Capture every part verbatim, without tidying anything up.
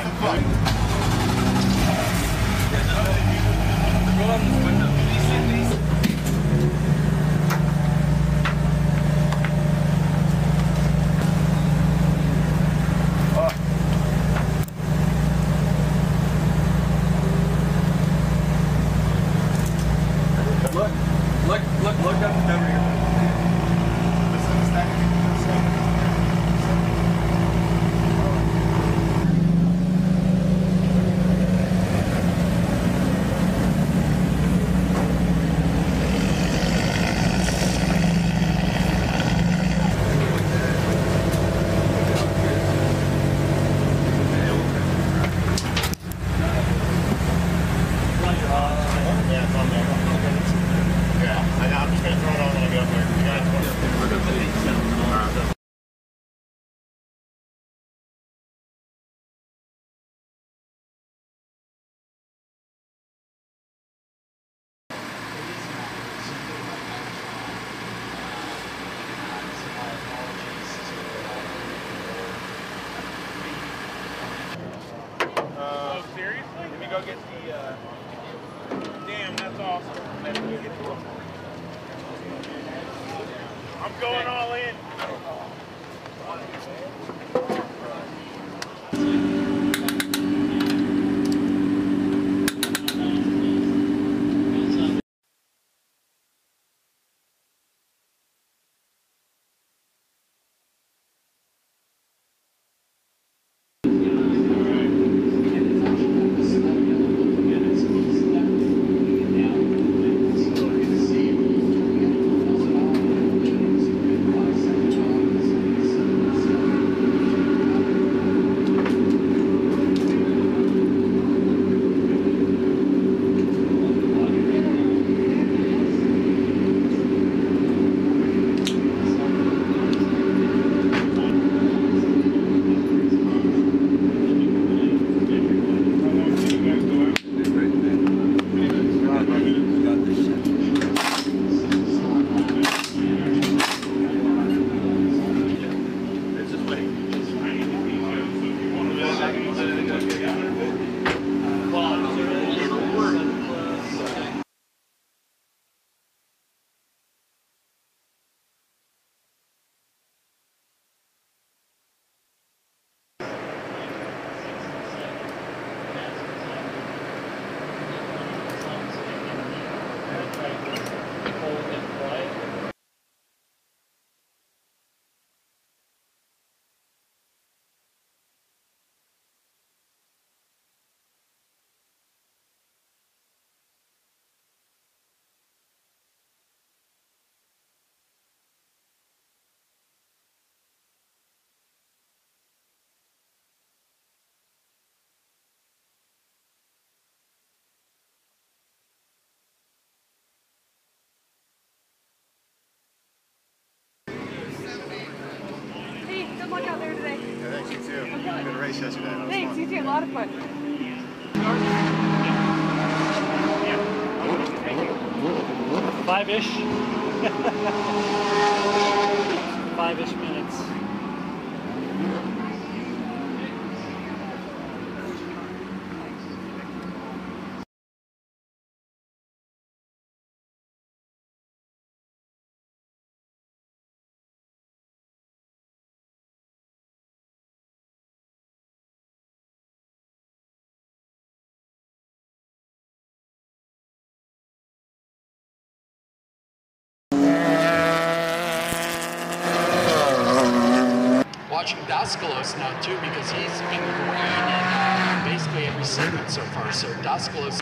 have a fight. Roll on this window. Go get the, uh, damn, that's awesome. I'm going all in. Thanks, you too. A lot of fun. Five-ish. Five-ish minutes. Watching Daskalos now too, because he's been grinding uh, basically every segment so far. So Daskalos.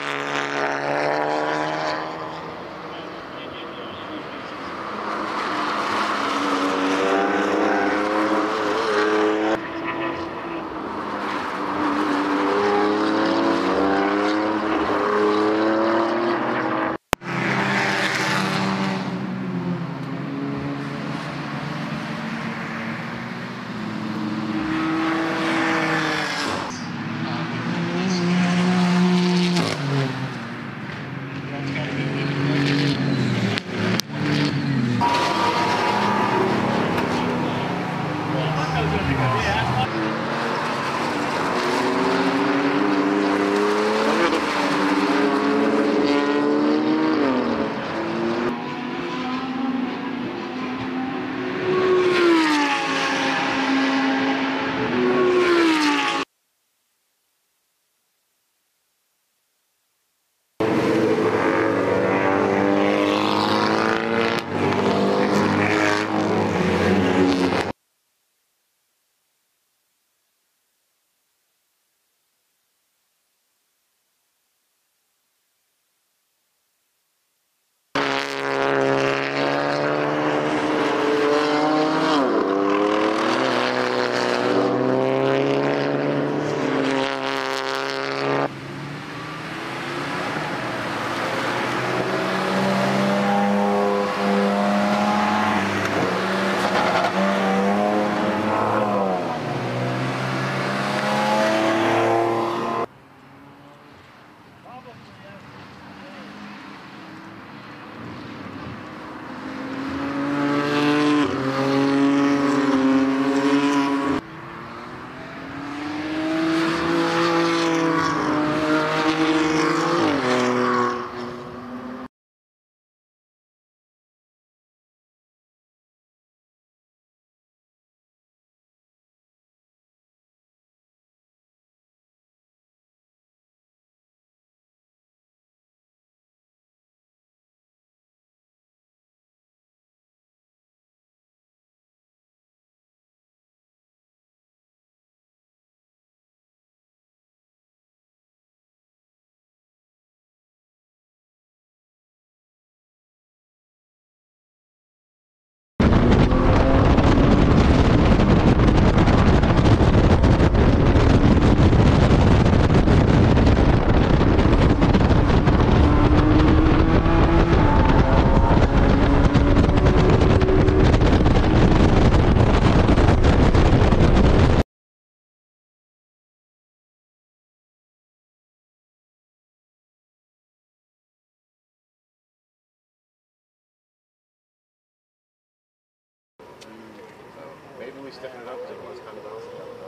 definitely stiffened it up because it was kind of bouncing down the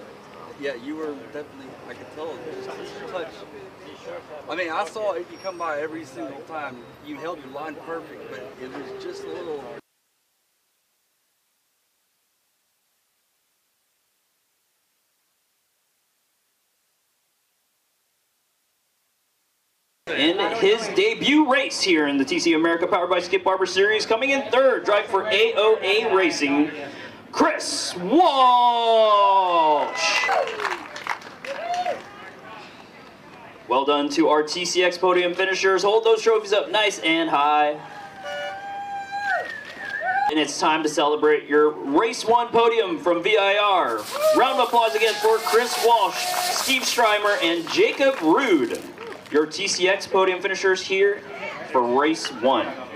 hill. Yeah, you were definitely, I could tell, just a touch. I mean, I saw it, you come by every single time. You held your line perfect, but it was just a little... In his debut race here in the T C A America powered by Skip Barber series, coming in third, drive for A O A Racing, Chris Walsh. Well done to our T C X podium finishers. Hold those trophies up nice and high. And it's time to celebrate your race one podium from V I R. Round of applause again for Chris Walsh, Steve Strymer, and Jacob Rude. Your T C X podium finishers here for race one.